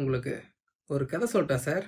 உங்களுக்கு ஒரு கதை சொல்லிட்டா sir.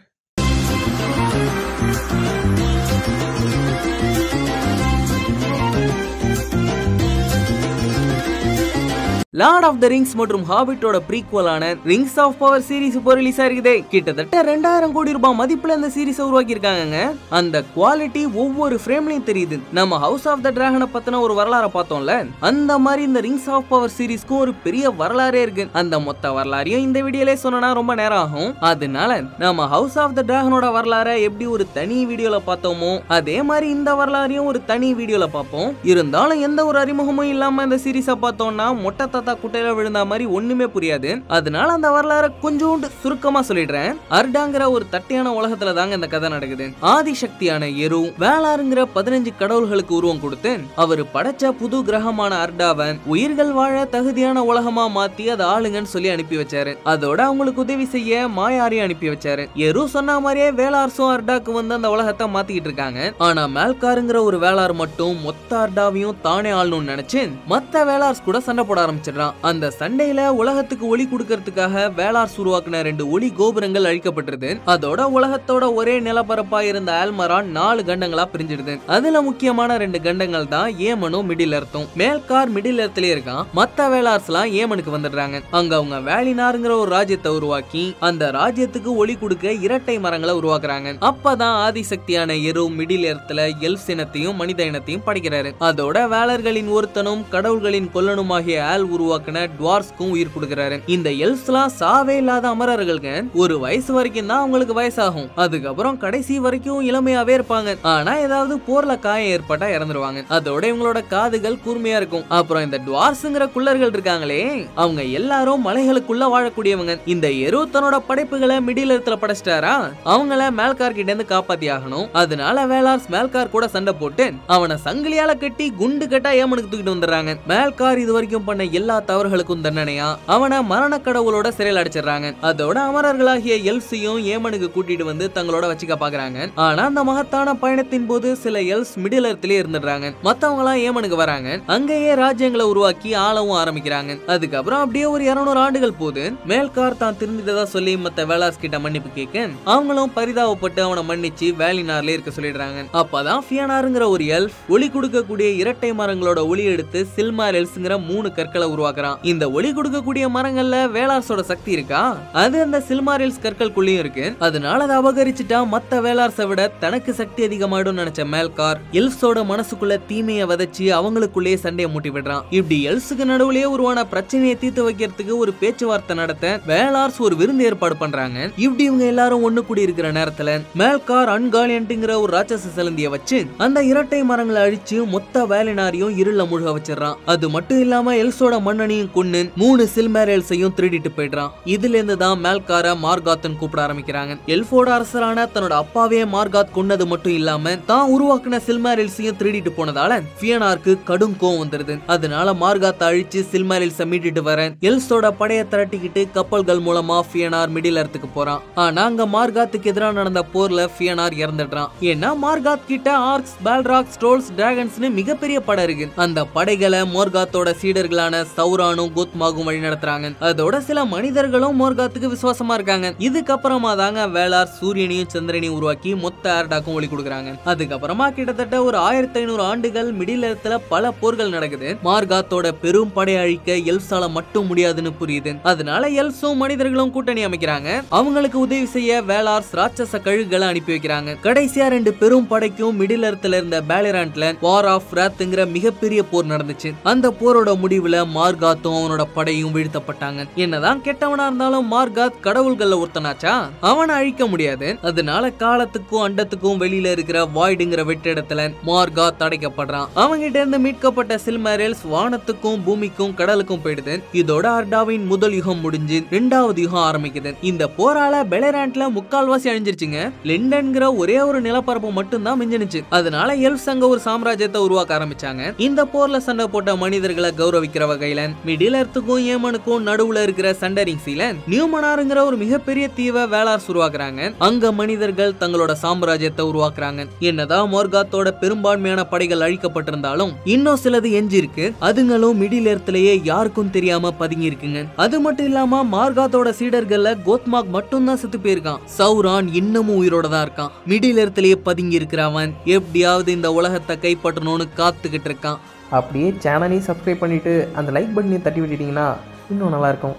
Lord of the rings மற்றும் ஹாபிட்டோட ப்ரீக்வலான ரிங்ஸ் ஆஃப் பவர் சீரிஸ் இப்போ ரிலீஸ் ஆயிருக்குது. கிட்டத்தட்ட 2000 கோடி ரூபாய் மதிப்புல அந்த சீரிஸ் உருவாக்கி இருக்காங்க. அந்த குவாலிட்டி ஒவ்வொரு ஃப்ரேம்லயும் தெரியுது. நம்ம ஹவுஸ் ஆஃப் த டிராகனை பத்தின ஒரு வரலாறு பார்த்தோம்ல, அந்த மாதிரி இந்த ரிங்ஸ் ஆஃப் பவர் சீரிஸ்க்கும் ஒரு பெரிய வரலாறே இருக்கு. அந்த மொத்த வரலாறையும் இந்த வீடியோலே சொன்னா ரொம்ப நேரம் ஆகும். அதனால நம்ம ஹவுஸ் ஆஃப் த டிராகனோட வரலாறை எப்படி ஒரு தனி வீடியோல பார்த்தோமோ அதே மாதிரி இந்த வரலாறையும் ஒரு தனி வீடியோல பார்ப்போம். இருந்தாலும் எந்த ஒரு அறிமுகமும் இல்லாம இந்த சீரிஸை பார்த்தோம்னா மொட்டை குட்டையில விழுந்த மாதிரி ஒண்ணுமே புரியாது. அதனால அந்த வரலாறு கொஞ்சோண்டு சுருக்கமா சொல்லிடுறேன். அர்டாங்கிற ஒரு தட்டையான உலகத்துல தாங்க இந்த கதை நடக்குது. ஆதிசக்தியான எரு வேளாறுங்கிற 15 கடவுள்களுக்கு உருவம் கொடுத்து அவர் படைச்ச புது கிரகமான அர்டாவன் உயிர்கள் வாழ தகுதியான உலகமா மாத்தி அதை ஆளுங்கன்னு சொல்லி அனுப்பி வச்சாரு. அதோட அவங்களுக்கு உதவி செய்ய மாயாரையும் அனுப்பி வச்சாரு. எரு சொன்ன மாதிரியே வேளார்ஸும் அர்டாக்கு வந்து அந்த உலகத்தை மாத்திக்கிட்டு இருக்காங்க. ஆனா மேல்காருங்கிற ஒரு வேளார் மட்டும் மொத்த அர்டாவையும் தானே ஆளணும்னு நினைச்சு மத்த வேளார்ஸ் கூட சண்டை போட ஆரம்பிச்சு. அந்த சண்டையில உலகத்துக்கு ஒளி கொடுக்கறதுக்காக வேளார்ஸ் உருவாக்குன 2 ஒளி கோபுரங்கள் அழிக்கப்பட்டிருது. அதோட உலகத்தோட ஒரே நிலப்பரப்பா இருந்த ஆல்மரான் 4 கண்டங்களா பிரிஞ்சிடுது. அதுல முக்கியமான 2 கண்டங்கள் தான் ஏமனும் மிடில் எர்த்தும். மேல்கார் மிடில் எர்த்திலே இருக்கான், மத்த வேளார்ஸ் எல்லாம் ஏமனுக்கு வந்துடுறாங்க. அங்க அவங்க வேலினார்ங்கிற ஒரு ராஜ்யத்தை உருவாக்கி அந்த ராஜ்யத்துக்கு ஒளி கொடுக்க இரட்டை மரங்களை உருவாக்குறாங்க. அப்பதான் ஆதிசக்தியான எரு மிடில் எர்த்துல எல்ஃப் இனத்தையும் மனித இனத்தையும் படைக்கிறாரு. அதோட வேளர்களின் ஒருத்தனும் கடவுள்களின் கொல்லனுமாகிய ஆல் உருவாக்கின டுவார்ஸ்க்கும் உயிர் கொடுக்கிறாரு. இந்த எல்ஃப்ஸ்லாம் சாவே இல்லாத அமரர்களுக்கு ஒரு வயசு வரைக்கும் தான் அவங்களுக்கு வயசாகும். அதுக்கப்புறம் கடைசி வரைக்கும் இளமையாவே இருப்பாங்க. ஆனா ஏதாவது போர்ல காயம் ஏற்பட்டா இறந்துருவாங்க. அதோட இவங்களோட காதுகள் கூர்மையா இருக்கும். அப்புறம் இந்த டுவார்ஸ்ங்கிற குள்ளர்கள் இருக்காங்களே, அவங்க எல்லாரும் மலைகளுக்குள்ள வாழக்கூடியவங்க. இந்த எரு தன்னோட படைப்புகளை மிடில் எர்த்துல படைச்சிட்டாரா, அவங்கள மேல்கார் கிட்ட இருந்து காப்பாத்தி ஆகணும். அதனால வேளார்ஸ் மேல்கார் கூட சண்டை போட்டு அவனை சங்கிலியால கட்டி குண்டு கட்டா ஏமனுக்கு தூக்கிட்டு வந்துடுறாங்க. மேல்கார் இது வரைக்கும் பண்ண எல்லா தவறுகளுக்கும் தண்டனையா அவனை மரண கடவுளோட சிறையில் அடைச்சிடுறாங்க. அதோட அமரர்களாகிய எல்ஸையும் ஏமனுக்கு கூட்டிட்டு வந்து தங்களோட வச்சுக்க பாக்குறாங்க. ஆனா அந்த மகத்தான பயணத்தின் போது சில எல்ஸ் மிடில் எர்த்திலே இருந்துடுறாங்க. மத்தவங்க எல்லாம் ஏமனுக்கு வராங்க. அங்கேயே ராஜ்யங்களை உருவாக்கி ஆளவும் ஆரம்பிக்கிறாங்க. அதுக்கப்புறம் அப்படியே ஒரு 200 ஆண்டுகள் போது மேல்கார் தான் திருந்திட்டதா சொல்லி மத்த வேளார்ஸ் கிட்ட மன்னிப்பு கேட்க அவங்களும் பரிதாபப்பட்டு அவனை மன்னிச்சு வேலினார்ல இருக்க சொல்லிடுறாங்க. அப்பதான் ஃபியனாருங்கிற ஒரு எல்ஃப் ஒளி கொடுக்கக்கூடிய இரட்டை மரங்களோட ஒளி எடுத்து சில்மார் எல்ஸ்ங்கிற 3 கற்களை உருவாக்குறான். இந்த ஒளி கொடுக்கக்கூடிய மரங்கள்ல வேளார்ஸோட சக்தி இருக்கா, அது அந்த சில்மாரில்ஸ் கற்கள்குள்ளேயும் இருக்கு. அதனால அதை அபகரிச்சுட்டா மத்த வேளார்ஸை விட தனக்கு சக்தி அதிகமாயிடும் நினைச்ச மேல்கார் எல்ஸோட மனசுக்குள்ள தீமையை வதச்சி அவங்களுக்குள்ளேயே சண்டையை மூட்டி விடுறான். இப்படி எல்ஸுக்கு நடுவுலயே உருவான பிரச்சனையை தீர்த்து வைக்கிறதுக்கு ஒரு பேச்சுவார்த்தை நடத்த வேளார்ஸ் ஒரு விருந்து ஏற்பாடு பண்றாங்க. இப்படி இவங்க எல்லாரும் ஒண்ணு கூடி இருக்கிற நேரத்துல மேல்கார் அன்காலியன்ட்ங்கிற ஒரு ராட்சச சிலந்தியை வச்சு அந்த இரட்டை மரங்களை அழிச்சு மொத்த வேலினாரையும் இருள மூழ்க வச்சிடறான். அது மட்டும் இல்லாம எல்ஸோட மன்னனையும் கொண்டு 3 சில்மேரல்ஸையும் திருடிட்டு போயிடுறான். இதுல இருந்து தான் மேல்கார மார்காத்னு கூப்பிட ஆரம்பிக்கிறாங்க. எல்ஃபோட அரசரான தன்னோட அப்பாவே மார்காத் கொன்னது மட்டும் இல்லாம தான் உருவாக்கின சில்மேரல்ஸையும் திருடிட்டு போனதால ஃபியனார்க்கு கடும் கோவம் வந்துருது. அதனால மார்காத் அழிச்சு சில்மேரல்ஸை மீட்டிட்டு வர எல்ஸோட படையை திரட்டிக்கிட்டு கப்பல்கள் மூலமா ஃபியனார் மிடில் எர்த்துக்கு போறான். ஆனா அங்க மார்காத்துக்கு எதிராக நடந்த போர்ல ஃபியனார் இறந்துடுறான். ஏன்னா மார்காத் கிட்ட ஆர்க்ஸ், பால்ராக்ஸ், ட்ரோல்ஸ், டிராகன்ஸ்னு மிகப்பெரிய படை இருக்கு. அந்த படைகளை மார்காத்தோட சீடர்களான சௌரானும் கோத்மாகும் வழி நடத்துறாங்க. அதோட சில மனிதர்களும் மார்காத்துக்கு விசுவாசமா இருக்காங்க. இதுக்கப்புறமா தாங்க வேளார் சூரியனையும் சந்திரனையும் உருவாக்கி மொத்த ஆர்டாக்கும் ஒளி கொடுக்குறாங்க. அதுக்கப்புறமா கிட்டத்தட்ட ஒரு 1500 ஆண்டுகள் மிடில் எர்த்ல பல போர்கள் நடக்குது. மார்காத்தோட பெரும் படை அழிக்க எல்ஸால மட்டும் முடியாதுன்னு புரியுது. அதனால எல்ஸும் மனிதர்களும் கூட்டணி அமைக்கிறாங்க. அவங்களுக்கு உதவி செய்ய வேளார்ஸ் ராட்சச கழுகுகளை அனுப்பி வைக்கிறாங்க. கடைசியா 2 பெரும் படைக்கும் மிடில் எர்த்ல இருந்த பேலிராண்ட்ல வார் ஆஃப் ராத்ங்கிற மிகப்பெரிய போர் நடந்துச்சு. அந்த போரோட முடிவுல மார்காத்தும் அவனோட படையும் வீழ்த்தப்பட்டாங்க. என்னதான் கெட்டவனா இருந்தாலும் மார்காத் கடவுள்கள்ல ஒருத்தனாச்சா, அவனை அழிக்க முடியாது. அதனால காலத்துக்கும் அண்டத்துக்கும் வெளியில இருக்கிற வாய்டுங்கிற வெற்றிடத்துல மார்காத் அடைக்கப்படுறான். அவங்கிட்ட இருந்து மீட்கப்பட்ட சில்மேரல்ஸ் வானத்துக்கும் பூமிக்கும் கடலுக்கும் போயிடுது. இதோட அர்டாவின் முதல் யுகம் முடிஞ்சு 2வது யுகம் ஆரம்பிக்குது. இந்த போரால பெலராண்ட்ல முக்கால்வாசி அழிஞ்சிருச்சுங்க. லிண்டன்கிற ஒரே ஒரு நிலப்பரப்பு மட்டும் தான் மிஞ்சினுச்சு. அதனால எல்ஃப்ஸ் அங்க ஒரு சாம்ராஜ்யத்தை உருவாக்க ஆரம்பிச்சாங்க. இந்த போர்ல சண்டை போட்ட மனிதர்களை கௌரவிக்கிற வகையில் island, middle earthக்கும் ஏமனுக்கும் நடுவுல இருக்கிற சண்டரிங்ஸ் island, நியூமனார்ங்கற ஒரு மிகப்பெரிய தீவை வேளார் உருவாக்குறாங்க. அங்க மனிதர்கள் தங்களோட சாம்ராஜ்யத்தை உருவாக்குறாங்க. என்னதான் மோர்காத்தோட பெரும்பான்மையான படைகள் அழிக்கப்பட்டிருந்தாலும் இன்னும் சிலது எஞ்சி இருக்கு. அதுங்களும் மிடில் எர்த்லயே யாருக்கும் தெரியாம பதுங்கி இருக்குங்க. அது மட்டும் இல்லாம மார்காத்தோட சீடர்கள்ல கோத்மாக் மட்டும் தான் செத்து போயிருக்கான். சௌரான் இன்னமும் உயிரோட தான் இருக்கான். மிடில் எர்த்லயே பதுங்கி இருக்கிறவன் எப்படியாவது இந்த உலகத்தை கைப்பற்றணும்னு காத்துக்கிட்டு இருக்கான். அப்படியே சேனலையும் சப்ஸ்கிரைப் பண்ணிட்டு அந்த லைக் பட்டனை தட்டி விட்டுட்டீங்கன்னா இன்னும் நல்லா இருக்கும்.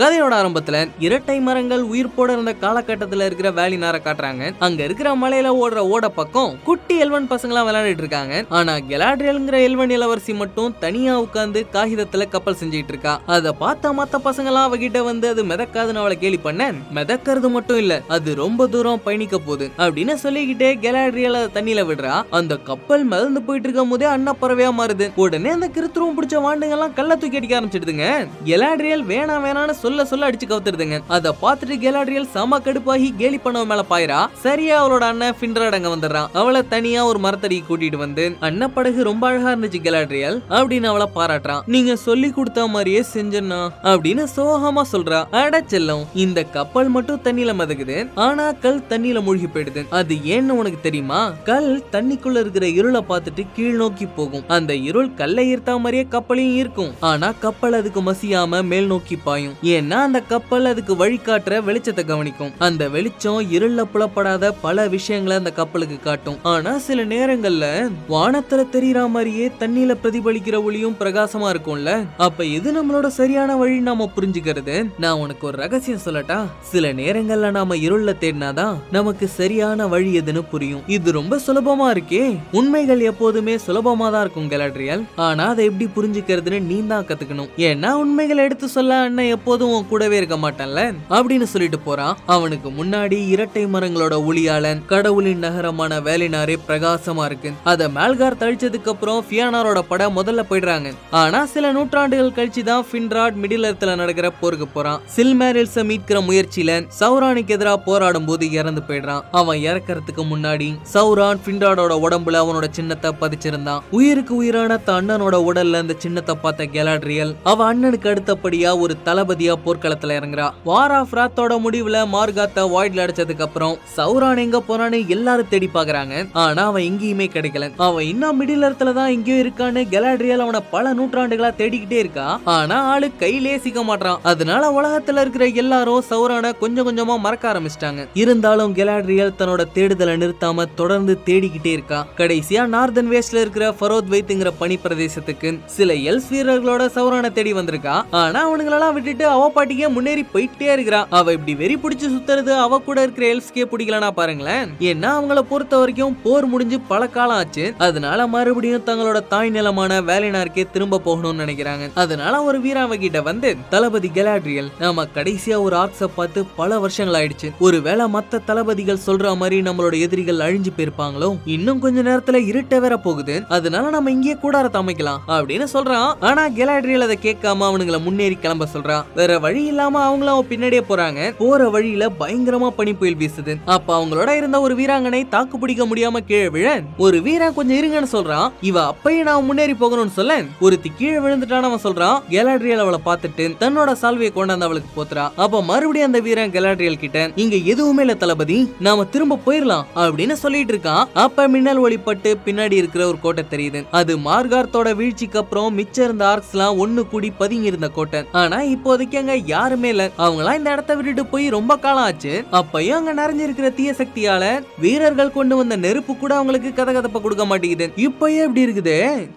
கதையோட ஆரம்பத்துல இரட்டை மரங்கள் உயிர் போட இருந்த காலகட்டத்துல இருக்கிற வேலி நார காட்டுறாங்க. அங்க இருக்கிற மலையில ஓடுற ஓட பக்கம் குட்டி எல்வன் பசங்களா விளையாடிட்டு இருக்காங்க. ஆனா கெலாட்ரியல்ங்கிற எல்வன் இளவரசி மட்டும் தனியா உட்கார்ந்து காகிதத்துல கப்பல் செஞ்சிட்டு இருக்கா. அதை பார்த்த மத்த பசங்களா அவகிட்ட வந்து அது மிதக்காதுன்னு அவளை கேலி பண்ண, மிதக்கிறது மட்டும் இல்ல, அது ரொம்ப தூரம் பயணிக்க போகுது அப்படின்னு சொல்லிக்கிட்டே கெலாட்ரியல் தண்ணியில விடுறா. அந்த கப்பல் மிதந்து போயிட்டு இருக்கும் போதே அண்ணா பறவையா மாறுது. உடனே அந்த கிருத்துருவம் பிடிச்ச வாண்டுங்க எல்லாம் கல்ல தூக்கி அடிக்க ஆரம்பிச்சிடுதுங்க. கெலாட்ரியல் வேணா வேணான்னு சொல்ல அடிச்சு கவுத்துடுதுங்க. அத பார்த்துட்டு கெலாட்ரியல் சம கடுப்பாகி கேலி பண்ணவ மேல பாயிரா. சரியா அவளோட அண்ணன் ஃபின்ராடங்க வந்துடுறான். அவளை தனியா ஒரு மரத்தடி கூட்டிட்டு வந்து, அண்ணன் படகு ரொம்ப அழகா இருந்துச்சு கெலாட்ரியல் அப்படின்னு அவளை பாராட்டுறான். நீங்க சொல்லி கொடுத்த மாதிரியே செஞ்சனா அப்படின்னு சோகமா சொல்றா. அட செல்லம், இந்த கப்பல் மட்டும் தண்ணியில மிதக்குது, ஆனா கல் தண்ணியில மூழ்கி போயிடுது. அது ஏன்னு உனக்கு தெரியுமா? கல் தண்ணிக்குள்ள இருக்கிற இருளை பார்த்துட்டு கீழ் நோக்கி போகும். அந்த இருள் கல்லை ஈர்த்தா மாதிரியே கப்பலையும் ஈர்க்கும். ஆனா கப்பல் அதுக்கு மசியாம மேல் நோக்கி பாயும். ஏன்னா அந்த கப்பல் அதுக்கு வழிகாட்டுற வெளிச்சத்தை கவனிக்கும். அந்த வெளிச்சம் இருள புலப்படாத பல விஷயங்களை அந்த கப்பலுக்கு காட்டும். ஆனா சில நேரங்கள்ல வானத்துல தெரியற மாதிரியே தண்ணியில பிரதிபலிக்கிற ஒளியும் பிரகாசமா இருக்கும்ல. அப்ப எது நம்மளோட சரியான வழி நாம புரிஞ்சுக்கிறது? நான் உனக்கு ஒரு ரகசியம் சொல்லட்டா? சில நேரங்கள்ல நாம இருள தேடினாதான் நமக்கு சரியான வழி எதுன்னு புரியும். இது ரொம்ப சுலபமா இருக்கே. உண்மைகள் எப்போதுமே சுலபமா தான் இருக்கும் கெலாட்ரியல். ஆனா அதை எப்படி புரிஞ்சுக்கிறதுன்னு நீ தான் கத்துக்கணும். ஏன்னா உண்மைகளை எடுத்து சொல்ல அண்ணன் எப்போதும் கூடவே இருக்க மாட்டான்ல அப்படின்னு சொல்லிட்டு போறான். அவனுக்கு முன்னாடி இரட்டை மரங்களோட ஒளியாளன் கடவுளின் நகரமான வேலினாரே பிரகாசமா இருக்கு. அத மேல்கார் தழிச்சதுக்கு அப்புறம் ஃபியானாரோட படம் முதல்ல போயிடுறாங்க. ஆனா சில நூற்றாண்டுகள் கழிச்சு தான் ஃபின்ராட் மிடில் எர்த்ல நடக்கிற போருக்கு போறான். சில்மேரில்ஸை மீட்கிற முயற்சியில சௌரானுக்கு எதிராக போராடும் போது இறந்து போயிடுறான். அவன் இறக்கறதுக்கு முன்னாடி சௌரான் ஃபின்ராடோட உடம்புல அவனோட சின்னத்தை பதிச்சிருந்தான். உயிருக்கு உயிரான தன் அண்ணனோட உடல்ல அந்த சின்னத்தை பார்த்த கெலாட்ரியல் அவ அண்ணனுக்கு அடுத்தபடியா ஒரு தளபதியா போர்க்களத்துல இறங்குறா. வார் ஆஃப் ராத்தோட முடிவுல மார்காத்த வாய்ட்ல அடைச்சதுக்கு அப்புறம் சௌரான் எங்க போறான்னு எல்லாரும் தேடி பாக்குறாங்க. ஆனா அவன் எங்கேயுமே கிடைக்கல. அவன் இன்னும் மிடில் எர்த்ல தான் எங்கேயோ இருக்கான்னு கெலாட்ரியல் அவன பல நூற்றாண்டுகளா தேடிக்கிட்டே இருக்கா. ஆனா ஆளு கையிலே சிக்க மாட்டான். அதனால உலகத்துல இருக்கிற எல்லாரும் சௌரான கொஞ்சம் கொஞ்சமா மறக்க ஆரம்பிச்சிட்டாங்க. இருந்தாலும் கெலாட்ரியல் தன்னோட தேடுதலை நிறுத்தாம தொடர்ந்து தேடிக்கிட்டே இருக்கா. கடைசியா நார்தன் வேஸ்ட்ல இருக்கிற ஃபரோத் வைத்துங்கிற பனி பிரதேசத்துக்கு சில எல்ஸ் வீரர்களோட சௌரான தேடி வந்திருக்கா. ஆனா அவனுங்களெல்லாம் விட்டுட்டு அவ பாட்டிக்கே முன்னேறி போயிட்டே இருக்கிறா. அவ இப்படி வெறி பிடிச்சு சுத்துறது அவ கூட இருக்கிற எல்ஸ்கே பிடிக்கலனா பாருங்களேன். ஏன்னா அவங்கள பொறுத்த வரைக்கும் போர் முடிஞ்சு பல காலம் ஆச்சு. அதனால மறுபடியும் தங்களோட தாய் நிலமான வேலினார்க்கே திரும்ப போகணும்னு நினைக்கிறாங்க. அதனால ஒரு வீர அவகிட்ட வந்து, தளபதி கெலாட்ரியல், நாம கடைசியா ஒரு ஆர்க்ஸ பார்த்து பல வருஷங்கள் ஆயிடுச்சு. ஒருவேளை மத்த தளபதிகள் சொல்ற மாதிரி நம்மளோட எதிரிகள் அழிஞ்சு போயிருப்பாங்களோ. இன்னும் கொஞ்ச நேரத்துல இருட்ட வேற போகுது. அதனால நம்ம இங்கேயே கூடாரத்தை அமைக்கலாம் அப்படின்னு சொல்றான். ஆனா கெலாட்ரியல் அதை கேட்காம அவனுங்களை முன்னேறி கிளம்ப சொல்றான். வேற வழி இல்லாம அவங்களும் பின்னாடியே போறாங்க. போற வழியில பயங்கரமா பனி புயல் வீசுது. அப்ப அவங்களோட இருந்த ஒரு வீராங்கனை தாக்கு பிடிக்க முடியாம கீழே விழ, ஒரு வீரன் கொஞ்சம் இருங்கன்னு சொல்றான். இவ அப்பயே நான் முன்னேறி போகணும்னு சொல்ல, ஒருத்தி கீழே விழுந்துட்டான்னு அவன் சொல்றான். கெலாட்ரியல் அவளை பார்த்துட்டு தன்னோட சால்வையை கொண்டாந்து அவளுக்கு போத்துறா. அப்ப மறுபடியும் அந்த வீரன் கெலாட்ரியல் கிட்ட, இங்க எதுவுமே இல்ல தளபதி, நாம திரும்ப போயிடலாம் அப்படின்னு சொல்லிட்டு இருக்கான். அப்ப மின்னல் ஒளிப்பட்டு பின்னாடி இருக்கிற ஒரு கோட்டை தெரியுது. அது மார்கார்த்தோட வீழ்ச்சிக்கு அப்புறம் மிச்சம் இருந்த ஆர்க்ஸ் எல்லாம் ஒண்ணு கூடி பதுங்கி இருந்த கோட்டை. ஆனா இப்போதைக்கு யாருமே இல்ல. அவங்களா இந்த இடத்தை விட்டுட்டு போய் ரொம்ப காலம் ஆச்சு. அப்பயும் அங்க நிறைஞ்சிருக்கிற தீய சக்தியால வீரர்கள் கொண்டு வந்த நெருப்பு கூட அவங்களுக்கு கதகதப்ப கொடுக்க மாட்டேங்குது. இப்பயே இப்படி இருக்குது.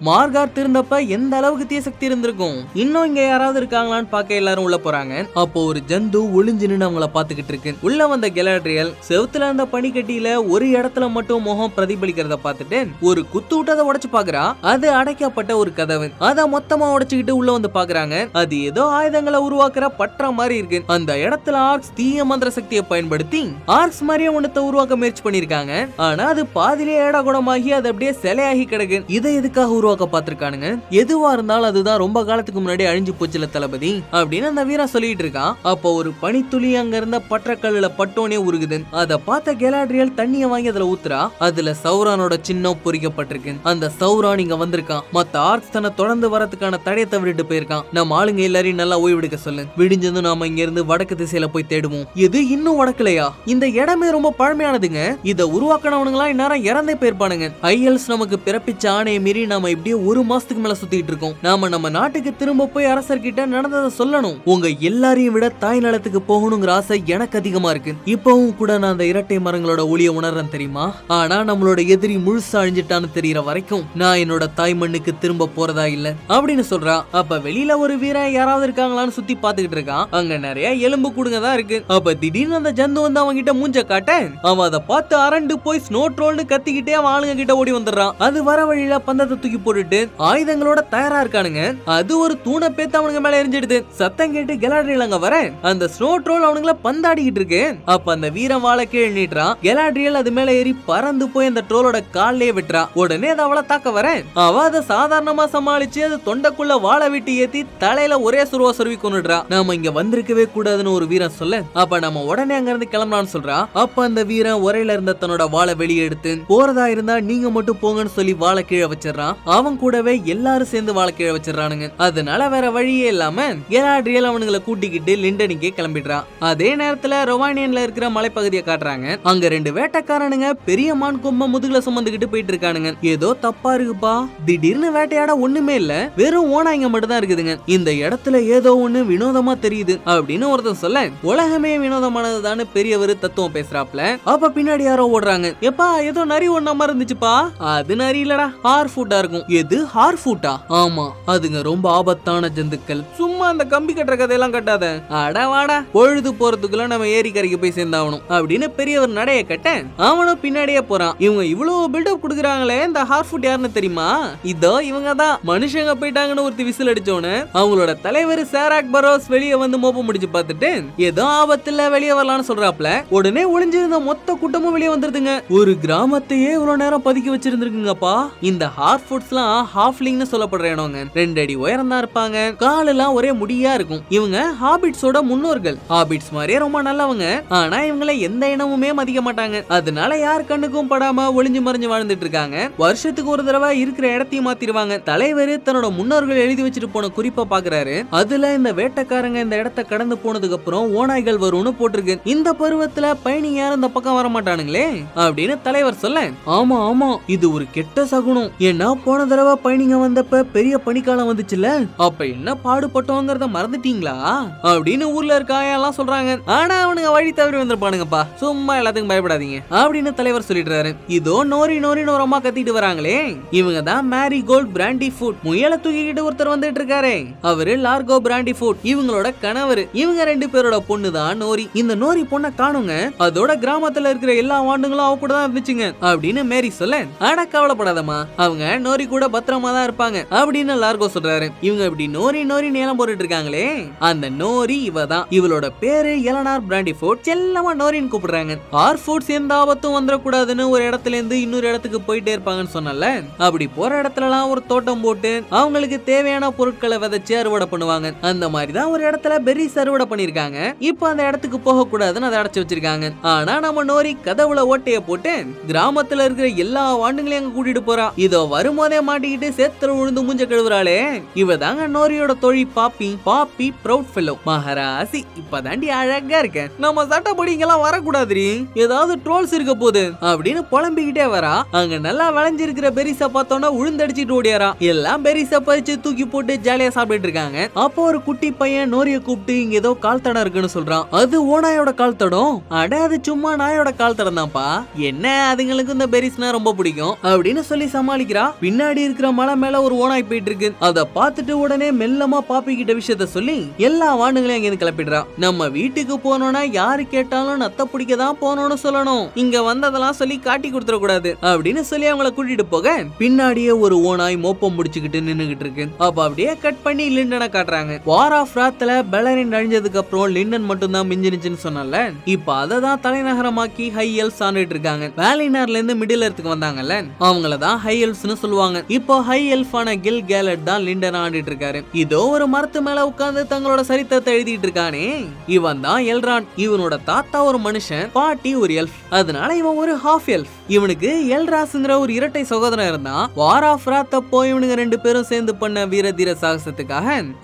மார்கார் திருந்தப்ப எந்த அளவுக்கு தீய சக்தி இருந்திருக்கும். இன்னும் இங்க யாராவது இருக்காங்களான்னு பாக்க எல்லாரும் உள்ள போறாங்க. அப்போ ஒரு ஜந்து ஒளிஞ்சு நின்னு அவங்கள பாத்துக்கிட்டு இருக்கு. உள்ள வந்த கெலாட்ரியல் செவுத்துல இருந்த பனிக்கட்டியில ஒரு இடத்துல மட்டும் முகம் பிரதிபலிக்கிறத பாத்துட்டு ஒரு குத்து விட்டு அதை உடைச்சு பாக்குறா. அது அடைக்கப்பட்ட ஒரு கதவு. அதை மொத்தமா உடைச்சுக்கிட்டு உள்ள வந்து பாக்குறாங்க. அது ஏதோ ஆயுதங்களை உருவாக்க உருவாக்குற பற்ற மாதிரி இருக்கு. அந்த இடத்துல ஆர்க்ஸ் தீய மந்திர சக்தியை பயன்படுத்தி ஆர்க்ஸ் மாதிரியே ஒண்ணத்தை உருவாக்க முயற்சி பண்ணிருக்காங்க. ஆனா அது பாதிலே ஏடா குடமாகி அது அப்படியே சிலையாகி கிடக்கு. இதை எதுக்காக உருவாக்க பாத்திருக்கானுங்க? எதுவா இருந்தாலும் அதுதான் ரொம்ப காலத்துக்கு முன்னாடி அழிஞ்சு போச்சுல தளபதி அப்படின்னு அந்த வீரா சொல்லிட்டு இருக்கான். அப்ப ஒரு பனித்துளி அங்க இருந்த பற்றக்கல்லுல பட்டோனே உருகுது. அதை பார்த்த கெலாட்ரியல் தண்ணியை வாங்கி அதுல ஊத்துறா. அதுல சௌரானோட சின்னம் பொறிக்கப்பட்டிருக்கு. அந்த சௌரான் இங்க வந்திருக்கான். மத்த ஆர்க்ஸ் தன்னை தொடர்ந்து வரதுக்கான தடையத்தை விட்டுட்டு போயிருக்கான். நம்ம ஆளுங்க எல்லாரையும் நல்லா ஓய்வெடுக்க சொல்லு. விடிஞ்சதும் நாம இங்க இருந்து வடக்கு திசையில போய் தேடுவோம். இது இன்னும் வடக்கலையா? இந்த இடமே ரொம்ப பழமையானதுங்க. இதை உருவாக்கணவனுங்களா இந்நேரம் இறந்தே போயிருப்பானுங்க. ஐஎல்ஸ் நமக்கு பிறப்பிச்ச ஆணையை மீறி நாம இப்படியே ஒரு மாசத்துக்கு மேல சுத்திட்டு இருக்கோம். நாம நம்ம நாட்டுக்கு திரும்ப போய் அரசர்கிட்ட நடந்ததை சொல்லணும். உங்க எல்லாரையும் விட தாய் நலத்துக்கு போகணுங்கிற ஆசை எனக்கு அதிகமா இருக்கு. இப்பவும் கூட நான் அந்த இரட்டை மரங்களோட ஒளியை உணர்றேன் தெரியுமா? ஆனா நம்மளோட எதிரி முழுசா அழிஞ்சிட்டான்னு தெரியற வரைக்கும் நான் என்னோட தாய் மண்ணுக்கு திரும்ப போறதா இல்ல அப்படின்னு சொல்றா. அப்ப வெளியில ஒரு வீரன் யாராவது இருக்காங்களான்னு சுத்தி பாத்துக்கிட்டு இருக்கான். அங்க நிறைய எலும்பு கூடுங்க தான் இருக்கு. அப்ப திடீர்னு அந்த ஜந்து வந்து அவங்க கிட்ட மூஞ்ச காட்ட அவன் அதை பார்த்து அரண்டு போய் ஸ்னோ ட்ரோல்னு கத்திக்கிட்டே அவன் ஆளுங்க கிட்ட ஓடி வந்துடுறான். அது வர வழியில பந்தத்தை தூக்கி போட்டுட்டு ஆயுதங்களோட தயாரா இருக்கானுங்க. அது ஒரு தூணை பேத்து அவனுக்கு மேல எரிஞ்சிடுது. சத்தம் கேட்டு கெலாட்ரியல் அங்க வர அந்த ஸ்னோ ட்ரோல் அவனுங்கள பந்தாடிக்கிட்டு இருக்கு. அப்ப அந்த வீரன் வாழை கீழ் நீட்டுறான். கெலாட்ரியல் அது மேல ஏறி பறந்து போய் அந்த ட்ரோலோட காலிலேயே விட்டுறா. உடனே அதை அவளை தாக்க வர அவ அதை சாதாரணமா சமாளிச்சு அது தொண்டைக்குள்ள வாழை விட்டு ஏத்தி தலையில ஒரே சுருவா சுருவி கொண்டுடுறா. நாம இங்க வந்திருக்கவே கூடாதுன்னு ஒரு வீரன் சொல்ல அப்ப நம்ம உடனே அங்க இருந்து கிளம்பலான்னு சொல்றா. அப்ப அந்த வீரன் ஒரையில இருந்த தன்னோட வாழை வெளியே எடுத்து போறதா இருந்தா நீங்க மட்டும் போங்கன்னு சொல்லி வாழை கீழே வச்சிடறான். அவன் கூடவே எல்லாரும் சேர்ந்து வாழை கீழே வச்சிடறானுங்க. அதனால வேற வழியே இல்லாம கெலாட்ரியல் அவனுங்களை கூட்டிக்கிட்டு லிண்டனுக்கே கிளம்பிடுறான். அதே நேரத்துல ரொவானியன்ல இருக்கிற மலைப்பகுதியை காட்டுறாங்க. அங்க ரெண்டு வேட்டைக்காரனுங்க பெரிய மான் கொம்ப முதுகுல சுமந்துகிட்டு போயிட்டு இருக்கானுங்க. ஏதோ தப்பா இருக்குப்பா. திடீர்னு வேட்டையாட ஒண்ணுமே இல்ல, வெறும் ஓனாய்ங்க மட்டும் தான் இருக்குதுங்க. இந்த இடத்துல ஏதோ ஒண்ணு வினோதமா தெரியுது அப்படின்னு ஒருத்தன் சொல்ல உலகமே வினோதமானதுதான் பெரியவர் தத்துவம் பேசுறாப்ல. அப்ப பின்னாடி யாரோ ஓடுறாங்க. எப்பா ஏதோ நரி ஒண்ணா மாதிரி இருந்துச்சுப்பா. அது நரி இல்லடா, ஹார் ஃபுட்டா இருக்கும். எது ஹார் ஃபுட்டா? ஆமா, அதுங்க ரொம்ப ஆபத்தான ஜந்துக்கள். சும்மா அந்த கம்பி கட்டுற கதையெல்லாம் கட்டாத. அட வாடா, பொழுது போறதுக்குள்ள நம்ம ஏரி கரைக்கு போய் சேர்ந்தாவணும் அப்படின்னு பெரியவர் நடைய கட்ட அவனும் பின்னாடியே போறான். இவங்க இவ்வளவு பில்டப் குடுக்குறாங்களே, இந்த ஹார் ஃபுட் யாருன்னு தெரியுமா? இதோ இவங்க தான். மனுஷங்க போயிட்டாங்கன்னு ஒருத்தி விசில் அடிச்சோன்னு அவங்களோட தலைவர் சேராக் பரோஸ் வெளியே வந்து மோப்ப முடிச்சு பார்த்துட்டு ஏதோ ஆபத்துல வெளியே வரலான்னு சொல்றாப்ல. உடனே ஒளிஞ்சிருந்த மொத்த கூட்டமும் வெளியே வந்துருதுங்க. ஒரு கிராமத்தையே இவ்வளவு நேரம் பதுக்கி வச்சிருந்துருக்குங்கப்பா. இந்த ஹார் ஃபுட்ஸ்லாம் ஹாஃப்லிங்னு சொல்லப்படுற இடம்ங்க. 2 அடி உயரம் தான் இருப்பாங்க. காலெல்லாம் ஒரே முடியா இருக்கும். இவங்க ஹாபிட்ஸோட முன்னோர்கள். ஹாபிட்ஸ் மாதிரியே ரொம்ப நல்லவங்க. ஆனா இவங்களை எந்த இனமுமே மதிக்க மாட்டாங்க. அதனால யார் கண்ணுக்கும் படாம ஒளிஞ்சு மறைஞ்சு வாழ்ந்துட்டு இருக்காங்க. வருஷத்துக்கு ஒரு தடவை இருக்கிற இடத்தையும் மாத்திருவாங்க. தலைவர் தன்னோட முன்னோர்கள் எழுதி வச்சிட்டு போன குறிப்பை பாக்குறாரு. அதுல இந்த வேட்டைக்காரங்க இந்த இடத்தை கடந்து போனதுக்கு அப்புறம் ஓநாய்கள் வரும்னு போட்டிருக்கு. இந்த பருவத்துல பயணி யாரும் இந்த பக்கம் வர மாட்டானுங்களே அப்படின்னு தலைவர் சொல்ல ஆமா ஆமா, இது ஒரு கெட்ட சகுனம். ஏன்னா போன தடவை பயணிங்க வந்தப்ப பெரிய பனிக்காலம் வந்துச்சுல, அப்ப என்ன பாடுபட்டோங்கிறத மறந்துட்டீங்களா அப்படின்னு ஊர்ல இருக்காயெல்லாம் சொல்றாங்க. ஆனா அவனுங்க வழி தவறி வந்திருப்பானுங்கப்பா. சும்மா எல்லாத்துக்கும் பயப்படாதீங்க அப்படின்னு தலைவர் சொல்லிடுறாரு. இதோ நோரி நோரி நோரமா கத்திட்டு வராங்களே, இவங்க தான் மேரி கோல்ட் பிராண்டி ஃபுட். முயலை தூக்கிக்கிட்டு ஒருத்தர் வந்துட்டு இருக்காரு. அவரு லார்கோ பிராண்டி ஃபுட் இவங்களோட கணவர். இவங்க 2 பேரோட பொண்ணு தான் நோரி. இந்த நோரி பொண்ணை காணுங்க, அதோட கிராமத்துல இருக்கிற எல்லா வாண்டுகளும் அவ கூட தான் இருந்துச்சுங்க அப்படின்னு மேரி சொல்ல ஆனா கவலைப்படாதமா, அவங்க நோரி கூட பத்திரமா தான் இருப்பாங்க அப்படின்னு லார்கோ சொல்றாரு. இவங்க இப்படி நோரி நோரி நீளம் போட்டுட்டு இருக்காங்களே, அந்த நோரி இவ தான். இவளோட பேரு எலனார் பிராண்டி ஃபோர்ட். செல்லமா நோரின்னு கூப்பிடுறாங்க. ஆர் ஃபோர்ட்ஸ் எந்த ஆபத்தும் வந்துடக்கூடாதுன்னு ஒரு இடத்துல இருந்து இன்னொரு இடத்துக்கு போயிட்டே இருப்பாங்கன்னு சொன்னல, அப்படி போற இடத்துல எல்லாம் ஒரு தோட்டம் போட்டு அவங்களுக்கு தேவையான பொருட்களை விதைச்சு அறுவடை பண்ணுவாங்க. அந்த மாதிரிதான் ஒரு இடத்துல பெரி அறுவடை பண்ணிருக்காங்க. இப்ப அந்த இடத்துக்கு போக கூடாதுன்னு அதை அடைச்சு வச்சிருக்காங்க. ஆனா நம்ம நோரி கதவுல ஓட்டைய போட்டு கிராமத்துல இருக்கிற எல்லா வாண்டுங்களையும் அங்க கூட்டிட்டு போறா. இதோ வரும்போதே மாட்டிக்கிட்டு சேத்துல விழுந்து மூஞ்ச கழுவுறாளே, இவ தாங்க நோரியோட தோழி பாப்பி. பாப்பி ப்ரௌட் ஃபெல்லோ, மகராசி. இப்பதாண்டி அழகா இருக்க, நம்ம சட்டப்படி இங்கெல்லாம் வரக்கூடாது, ஏதாவது ட்ரோல்ஸ் இருக்க போகுது அப்படின்னு புலம்பிக்கிட்டே வரா. அங்க நல்லா விளைஞ்சிருக்கிற பெரிசா பார்த்தோன்னா உழுந்தடிச்சிட்டு ஓடியாரா. எல்லாம் பெரிசா பறிச்சு தூக்கி போட்டு ஜாலியா சாப்பிட்டு இருக்காங்க. அப்போ ஒரு குட்டி பையன் நோரிய கூப்பிட்டு ஏதோ கால் தடம் இருக்குன்னு சொல்றான். அது ஓநாயோட கால் தடம்? அட அது சும்மா நாயோட கால் தடம் தான்ப்பா. என்ன அதுங்களுக்கு இந்த பெரிஸ்னா ரொம்ப பிடிக்கும் அப்படின்னு சொல்லி சமாளிக்கிறா. பின்னாடி இருக்கிற மலை மேல ஒரு ஓநாய் போயிட்டு இருக்கு. அத பார்த்துட்டு உடனே மெல்லமா பாப்பி கிட்ட அப்படிப்பட்ட விஷயத்தை சொல்லி எல்லா வாண்டுகளையும் அங்கிருந்து கிளப்பிடுறா. நம்ம வீட்டுக்கு போனோம்னா யாரு கேட்டாலும் நத்த பிடிக்க தான் போனோம்னு சொல்லணும், இங்க வந்ததெல்லாம் சொல்லி காட்டி கொடுத்துட கூடாது அப்படின்னு சொல்லி அவங்களை கூட்டிட்டு போக பின்னாடியே ஒரு ஓனாய் மோப்பம் முடிச்சுக்கிட்டு நின்னுகிட்டு இருக்கு. அப்ப அப்படியே கட் பண்ணி லிண்டனை காட்டுறாங்க. வார் ஆஃப் ராத்ல பெலரின் அழிஞ்சதுக்கு அப்புறம் லிண்டன் மட்டும் தான் மிஞ்சினுச்சுன்னு சொன்னால இப்ப அததான் தலைநகரமாக்கி ஹை எல்ஸ் ஆண்டுட்டு இருக்காங்க. வேலினார்ல இருந்து மிடில் எர்த்துக்கு வந்தாங்கல்ல அவங்களதான் ஹை எல்ஸ்னு சொல்லுவாங்க. இப்போ ஹை எல்ஃபான கில் கேலட் தான் லிண்டனை ஆண்டுட்டு இருக்காரு. இதோ ஒரு மரத்து மேல உட்கார்ந்து தங்களோட சரித்திரத்தை எழுதிட்டு இருக்கானே இவன் தான் எல்ரான். இவனோட தாத்தா ஒரு மனுஷன், பாட்டி ஒரு எல்ஃப், அதனால இவன் ஒரு ஹாஃப் எல்ஃப். இவனுக்கு எல்ராஸ்ங்கிற ஒரு இரட்டை சகோதரன் இருந்தா. வார் ஆஃப் ராத் அப்போ இவனுங்க ரெண்டு பேரும் சேர்ந்து பண்ண வீரதீர சாகசத்துக்காக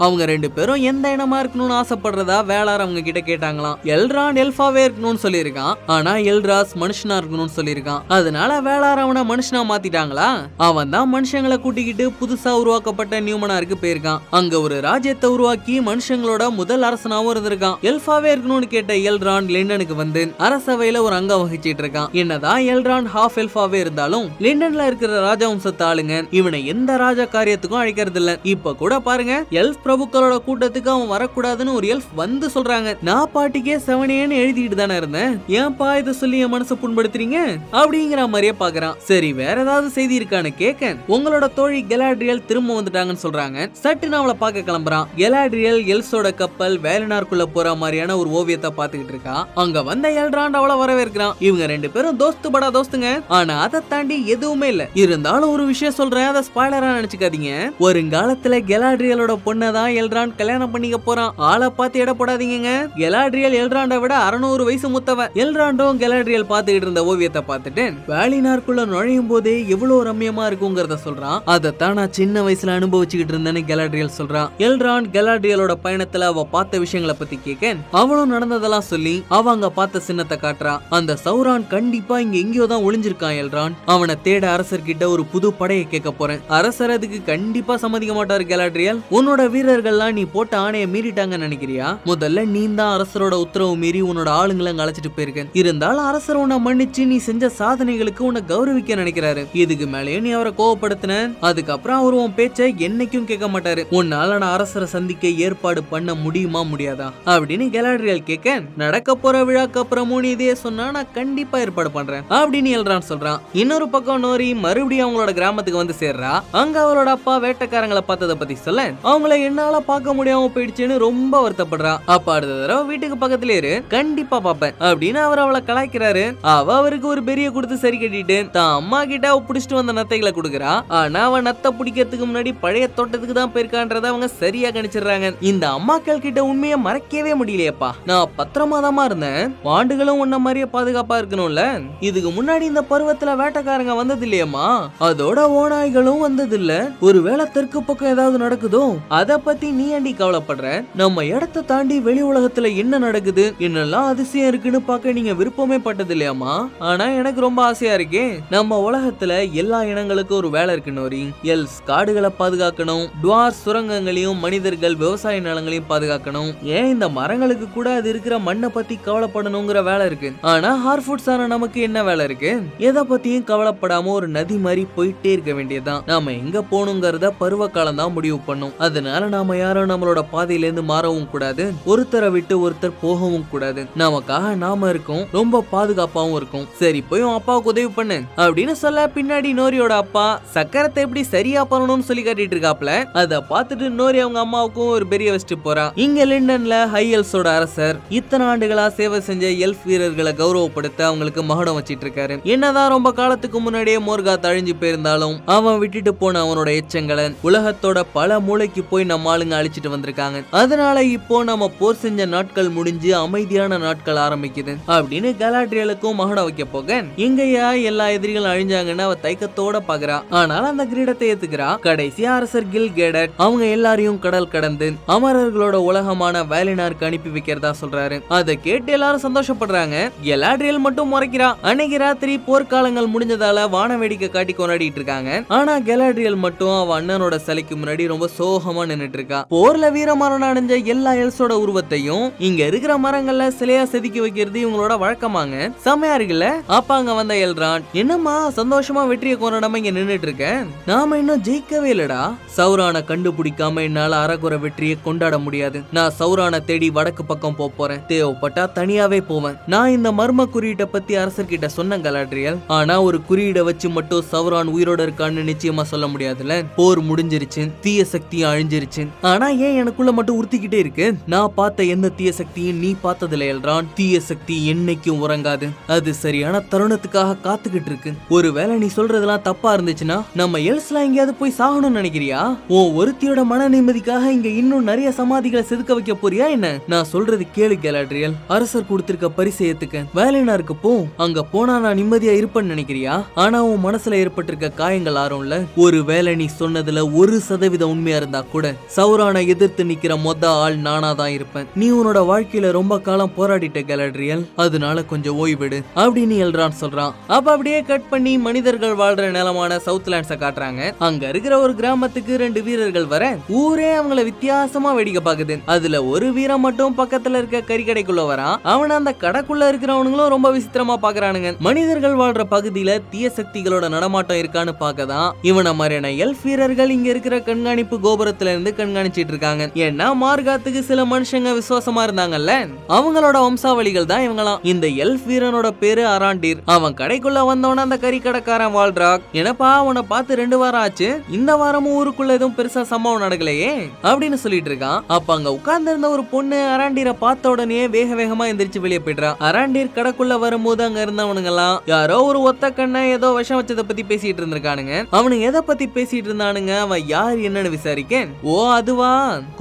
அவங்க ரெண்டு பேரும் எந்த இனமா இருக்கணும்னு ஆசைப்படுறதா வேளார் அவங்க கிட்ட கேட்டாங்களாம். எல்ரான் எல்ஃபாவே இருக்கணும்னு சொல்லியிருக்கான், ஆனா எல்ராஸ் மனுஷனா இருக்கணும்னு சொல்லியிருக்கான். அதனால வேளார் அவனை மனுஷனா மாத்திட்டாங்களா. அவன் தான் மனுஷங்களை கூட்டிக்கிட்டு புதுசா உருவாக்கப்பட்ட நியூமனாருக்கு போயிருக்கான். அங்க ஒரு ராஜ்யத்தை உருவாக்கி மனுஷங்களோட முதல் அரசனாவும் இருந்திருக்கான். எல்ஃபாவே இருக்கணும்னு கேட்ட எல்ரான் லிண்டனுக்கு வந்து அரசவையில ஒரு அங்கம் வகிச்சிட்டு இருக்கான். என்னதான் எல்ரான் ஹாஃப் எல்ஃபாவே இருந்தாலும் லிண்டன்ல இருக்கிற ராஜவம்சத்த ஆளுங்க இவனை எந்த ராஜ காரியத்துக்கும் அழைக்கிறது இல்ல. இப்ப கூட பாருங்க, எல்ஃப் பிரபுக்களோட கூட்டத்துக்கு அவன் வரக்கூடாதுன்னு ஒரு எல்ஃப் வந்து சொல்றாங்க. நான் பாட்டிக்கே செவனேன்னு எழுதிட்டு தானே இருந்தேன், ஏன்பா இதை சொல்லி என் மனசை புண்படுத்துறீங்க அப்படிங்கிற மாதிரியே பாக்குறான். சரி வேற ஏதாவது செய்தி இருக்கான்னு கேட்க உங்களோட தோழி கெலாட்ரியல் திரும்ப வந்துட்டாங்கன்னு சொல்றாங்க. சட்டு அவளை பார்க்க கிளம்புறான். கெலாட்ரியல் எல்ஸோட கப்பல் வேலனார்க்குள்ள போற மாதிரியான ஒரு ஓவியத்தை பார்த்துக்கிட்டு இருக்கா. அங்க வந்த எல்ராண்ட் அவளை வரவேற்கிறான். இவங்க ரெண்டு பேரும் தோஸ்து படா தோஸ்துங்க. ஆனா அதை தாண்டி எதுவுமே இல்ல. இருந்தாலும் ஒரு விஷயம் சொல்றேன், அதை ஸ்பாய்லரா நினைச்சுக்காதீங்க. வருங்காலத்துல கெலாட்ரியலோட பொண்ணதான் எல்ராண்ட் கல்யாணம் பண்ணிக்க போறான். ஆளை பார்த்து இடப்படாதீங்க. கெலாட்ரியல் எல்ராண்டை விட 600 வயசு மூத்தவன். எல்ராண்டும் கெலாட்ரியல் பார்த்துக்கிட்டு இருந்த ஓவியத்தை பார்த்துட்டு வேலினார்க்குள்ள நுழையும் போதே எவ்வளவு ரம்யமா இருக்குங்கிறத சொல்றான். அதைத்தான் நான் சின்ன வயசுல அனுபவிச்சுக்கிட்டு இருந்தேன்னு கெலாட்ரியல் சொல்றான். எல்ராண்ட் கெலாட்ரியலோட பயணத்துல அவ பார்த்த விஷயங்களை பத்தி கேட்க அவளும் நடந்ததெல்லாம் சொல்லி அவங்க பார்த்த சின்னத்தை காட்டுறா. அந்த சௌரான் கண்டிப்பா இங்க எங்கேயோ தான் ஒளிஞ்சிருக்கான். எல்ரான் அவனை தேட அரசர்கிட்ட ஒரு புது படையை கேட்க போறேன். அரசர் அதுக்கு கண்டிப்பா சம்மதிக்க மாட்டாரு. கெலாட்ரியல் உன்னோட வீரர்கள்லாம் நீ போட்ட ஆணையை மீறிட்டாங்கன்னு நினைக்கிறியா? முதல்ல நீ தான் அரசரோட உத்தரவு மீறி உன்னோட ஆளுங்களை அழைச்சிட்டு போயிருக்கேன். இருந்தாலும் அரசர் உன்னை மன்னிச்சு நீ செஞ்ச சாதனைகளுக்கு உன்னை கௌரவிக்க நினைக்கிறாரு. இதுக்கு மேலேயே நீ அவரை கோவப்படுத்தின, அதுக்கப்புறம் அவர் உன் பேச்சை என்னைக்கும் கேட்க மாட்டாரு. உன்னால நான் அரசரை சந்திக்க ஏற்பாடு பண்ண முடியுமா முடியாதா அப்படின்னு கெலாட்ரியல் கேட்க நடக்க போற விழாக்கு அப்புறமும் நீ இதே சொன்னா நான் கண்டிப்பா ஏற்பாடு பண்றேன் அப்படின்னு எல்ரான் சொல்றான். இன்னொரு பக்கம் நோரி மறுபடியும் அவங்களோட கிராமத்துக்கு வந்து சேர்றா. அங்க அவரோட அப்பா வேட்டைக்காரங்களை பார்த்ததை பத்தி சொல்ல அவங்கள என்னால பார்க்க முடியாம போயிடுச்சுன்னு ரொம்ப வருத்தப்படுறா. அப்பா அடுத்த தடவை வீட்டுக்கு பக்கத்துல இரு, கண்டிப்பா பாப்பேன் அப்படின்னு அவர் அவளை கலாய்க்கிறாரு. அவ அவருக்கு ஒரு பெரிய கொடுத்து சரி கட்டிட்டு தான் அம்மா கிட்ட புடிச்சிட்டு வந்த நத்தைகளை கொடுக்குறா. ஆனா அவ நத்தை பிடிக்கிறதுக்கு முன்னாடி பழைய தோட்டத்துக்கு தான் போயிருக்கான்றத அவங்க சரியா கணிச்சிடுறாங்க. இந்த அம்மாக்கள் கிட்ட உண்மையை மறைக்கவே முடியலையப்பா. நான் பத்திரமாதமா இருந்தேன், வாண்டுகளும் உன்ன மாதிரியே பாதுகாப்பா இருக்கணும்ல. இதுக்கு முன்னாடி இந்த பருவத்துல வேட்டைக்காரங்க வந்தது இல்லையம்மா, அதோட ஓநாய்களும் வந்தது இல்ல. ஒருவேளை தெற்கு பக்கம் ஏதாவது நடக்குதோ அத பத்தி நீ ஏண்டி கவலைப்படுற? நம்ம இடத்தை தாண்டி வெளி உலகத்துல என்ன நடக்குது, என்னெல்லாம் அதிசயம் இருக்குன்னு பார்க்க நீங்க விருப்பமே பட்டது இல்லையாமா. ஆனா எனக்கு ரொம்ப ஆசையா இருக்கே. நம்ம உலகத்துல எல்லா இனங்களுக்கும் ஒரு வேலை இருக்கு நோரி. எல்ஸ் காடுகளை பாதுகாக்கணும், டுவார் சுரங்கங்களையும் மனிதர்கள் விவசாய நிலங்களையும் பாதுகாக்கணும், ஏன் இந்த மரங்களுக்கு கூட அது இருக்கிற மண்ணை பத்தி கவலைப்படணுங்கிற வேலை இருக்கு. ஆனா ஹார்ஃபுட்ஸான நமக்கு என்ன வேலை இருக்கு? எதை பத்தியும் கவலைப்படாம ஒரு நதி மாதிரி போயிட்டே இருக்க வேண்டியதுதான். நாம எங்க போகணுங்கிறத பருவ காலம் தான் முடிவு பண்ணும். அதனால நாம யாரும் நம்மளோட பாதையில இருந்து மாறவும் கூடாது, ஒருத்தரை விட்டு ஒருத்தர் போகவும் கூடாது. நமக்காக நாம இருக்கும், ரொம்ப பாதுகாப்பாவும் இருக்கும். சரி போய் அப்பாவுக்கு உதவி பண்ணு அப்படின்னு சொல்ல பின்னாடி நோரியோட அப்பா சக்கரத்தை எப்படி சரியா பண்ணணும்னு சொல்லி காட்டிட்டு இருக்காப்ல. அத பார்த்துட்டு நோரி அவங்க அம்மாவுக்கும் ஒரு பெரிய வச்சுட்டு போறா. இங்க லிண்டன்ல ஹை எல்ஸோட அரசர் இத்தனை ஆண்டுகளா சேவை செஞ்ச எல்ஃப் வீரர்களை கௌரவப்படுத்த அவங்களுக்கு மகுடம் வச்சிட்டு இருக்காரு. என்னதான் ரொம்ப காலத்துக்கு முன்னாடியே மோர்காத் அழிஞ்சு போயிருந்தாலும் அவன் விட்டுட்டு போன அவனோட எச்சங்களை உலகத்தோட பல மூளைக்கு போய் நம்ம ஆளுங்க அழிச்சிட்டு வந்திருக்காங்க. அதனால இப்போ நம்ம போர் செஞ்ச நாட்கள் முடிஞ்சு அமைதியான நாட்கள் ஆரம்பிக்குது அப்படின்னு கெலாட்ரியலுக்கும் மகுடம் வைக்க போக எங்கயா எல்லா எதிரிகளும் அழிஞ்சாங்கன்னு அவ தைக்கத்தோட பாக்குறா. ஆனாலும் அந்த கிரீடத்தை ஏத்துக்கிறா. கடைசி அரசர் கில் கேடட் அவங்க எல்லாரையும் கடல் கடந்து அமரர்களோட உலகமான வேலினாருக்கு அனுப்பி வைக்கிறதா சொல்றாரு. அதை கேட்டு எல்லாரும் சந்தோஷப்படுறாங்க. கெலாட்ரியல் மட்டும் முறைக்கிறா. அன்னைக்கு ராத்திரி போர்க்காலங்கள் முடிஞ்சதால வான வேடிக்கை காட்டி கொண்டாடிட்டு இருக்காங்க. ஆனா கெலாட்ரியல் மட்டும் அவ அண்ணனோட சிலைக்கு முன்னாடி ரொம்ப சோகமா நின்னுட்டு இருக்கா. போர்ல வீரமரணம் அடைஞ்ச எல்லா எல்ஸோட உருவத்தையும் இங்க இருக்கிற மரங்கள்ல சிலையா செதுக்கி வைக்கிறது இவங்களோட வழக்கமாங்க. செமையா இருக்குல்ல. அப்ப அங்க வந்த எல்ரான் என்னமா சந்தோஷமா வெற்றியை கொண்டாடாம இங்க நின்னுட்டு இருக்க, நாம இன்னும் ஜெயிக்கவே இல்லடா. சௌரான கண்டுபிடிக்காம என்னால அரகுர வெற்றியை கொண்டாட முடியாது. நான் சௌரான தேடி வடக்கு பக்கம் போறேன். தேவைப்பட்டா தனியாவே போவேன். நான் இந்த மர்ம குறியீட்டை பத்தி அரசர்கிட்ட சொன்ன கலாட்ரியல். ஆனா ஒரு குறியீடை வச்சு மட்டும் சௌரான் உயிரோட இருக்கான்னு நிச்சயமா சொல்ல முடியாதுல. போர் முடிஞ்சிருச்சு, தீய சக்தியை அழிஞ்சிருச்சு. ஆனா ஏன் எனக்குள்ள மட்டும் உறுத்திக்கிட்டே இருக்கு? நான் பார்த்த எந்த தீய சக்தியும் நீ பார்த்ததில்லை எல்ரான். தீய சக்தி என்னைக்கும் உறங்காது. அது சரியான தருணத்துக்காக காத்துக்கிட்டு இருக்கு. ஒருவேளை நீ சொல்றதெல்லாம் தப்பா இருந்துச்சுன்னா நம்ம எல்ஸ்லாம் எங்கேயாவது போய் சாகணும்னு நினைக்கிறியா? உன் ஒருத்தியோட மன நிம்மதிக்காக இங்க இன்னும் நிறைய சமாதிகளை செதுக்க வைக்க போறியா என்ன? நான் சொல்றது கேளு கலாட்ரியல். அரசர் கொடுத்திருக்க பரிசயத்துக்கு வேலைனாருக்கு போ. அங்க போனா நான் நிம்மதியா இருப்பேன்னு நினைக்கிறியா? ஆனா உன் மனசுல ஏற்பட்டிருக்க காயங்கள் ஆறும்ல. ஒருவேளை நீ சொன்னதுல 1% உண்மையா இருந்தா கூட சௌரானை எதிர்த்து நிக்கிற மொத்த ஆள் நானா தான் இருப்பேன். நீ உன்னோட வாழ்க்கையில ரொம்ப காலம் போராடிட்ட கலாட்ரியல். அதனால கொஞ்சம் ஓய்விடு அப்படின்னு எல்ரான் சொல்றான். அப்ப அப்படியே கட் பண்ணி மனிதர்கள் வாழ்ற நிலமான சவுத்லேண்ட்ஸ காட்டுறாங்க. அங்க இருக்கிற ஒரு கிராமத்துக்கு 2 வீரர்கள் வர ஊரே அவங்கள வித்தியாசமா வேடிக்கை பாக்குது. அதுல ஒரு வீரன் மட்டும் பக்கத்துல இருக்க கறிக்கடைக்குள்ள வரான். அவன் அந்த கடைக்குள்ள இருக்கிறவனுங்களும் ரொம்ப விசித்திரமா பாக்குறானுங்க. மனிதர்கள் வாழ்ற பகுதியில தீய சக்திகளோட நடமாட்டம் இருக்கான்னு பாக்கதான் இவன மாதிரியான எல்ஃப் வீரர்கள் இங்க இருக்கிற கண்காணிப்பு கோபுரத்துல இருந்து கண்காணிச்சிட்டு இருக்காங்க. ஏன்னா மார்காத்துக்கு சில மனுஷங்க விசுவாசமா இருந்தாங்கல்ல, அவங்களோட வம்சாவளிகள் தான் இவங்களாம். இந்த எல்ஃப் வீரனோட பேரு அராண்டீர். அவன் கடைக்குள்ள வந்தவன அந்த கறிக்கடைக்காரன் வால்ட்ராக். எனப்பா அவனை பார்த்து 2 வாரம் ஆச்சு, இந்த வாரமும் ஊருக்குள்ள எதுவும் பெருசா சம்பவம் நடக்கலையே அப்படின்னு சொல்லிட்டு இருக்கான். அப்ப அங்க உட்கார்ந்து இருந்த ஒரு பொண்ணு அராண்டீரை பார்த்த உடனே வேக வேகமா எந்திரிச்சு வெளியே போயிடுறா. அராண்டீர் கடக்குள்ள வரும்போது அங்க இருந்தவனுங்க எல்லாம் யாரோ ஒரு ஒத்த கண்ணை ஏதோ விஷம் வச்சத பத்தி பேசிட்டு இருந்திருக்கானுங்க. அவனுக்கு எதை பத்தி பேசிட்டு இருந்தானுங்க, அவன் யார் என்னன்னு விசாரிக்க, ஓ அதுவா